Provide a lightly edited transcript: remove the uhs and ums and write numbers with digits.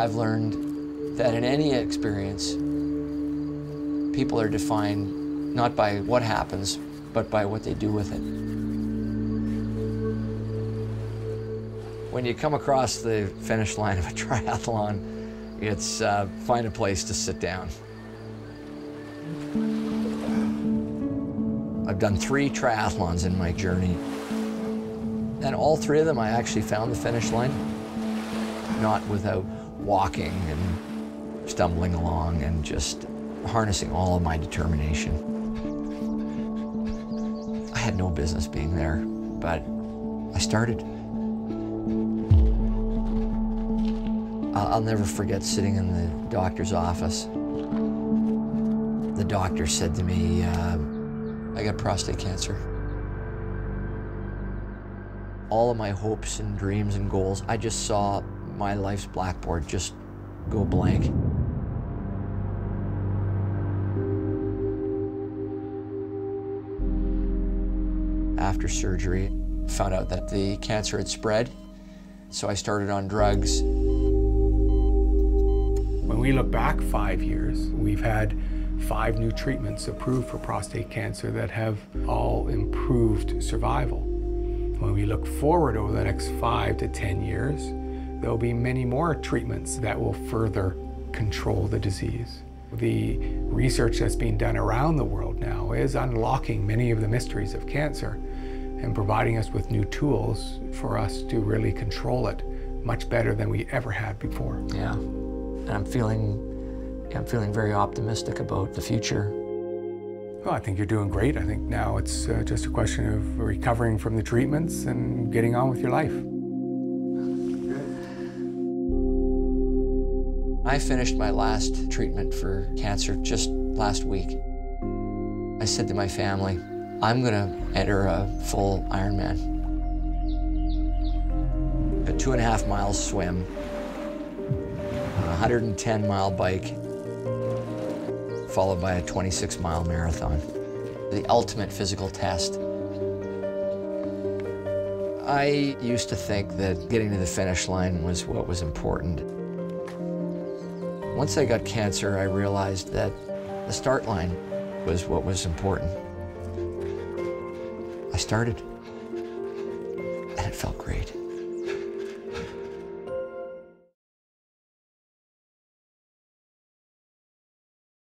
I've learned that in any experience, people are defined not by what happens, but by what they do with it. When you come across the finish line of a triathlon, it's find a place to sit down. I've done 3 triathlons in my journey. And all 3 of them, I actually found the finish line, not without walking and stumbling along and just harnessing all of my determination. I had no business being there, but I started. I'll never forget sitting in the doctor's office. The doctor said to me, I got prostate cancer. All of my hopes and dreams and goals, I just saw my life's blackboard just go blank. After surgery, found out that the cancer had spread, so I started on drugs. When we look back 5 years, we've had 5 new treatments approved for prostate cancer that have all improved survival. When we look forward over the next 5 to 10 years, there'll be many more treatments that will further control the disease. The research that's being done around the world now is unlocking many of the mysteries of cancer and providing us with new tools for us to really control it much better than we ever had before. Yeah, and I'm feeling very optimistic about the future. Well, I think you're doing great. I think now it's just a question of recovering from the treatments and getting on with your life. I finished my last treatment for cancer just last week. I said to my family, I'm gonna enter a full Ironman. A 2.5 mile swim, a 110-mile bike, followed by a 26-mile marathon. The ultimate physical test. I used to think that getting to the finish line was what was important. Once I got cancer, I realized that the start line was what was important. I started.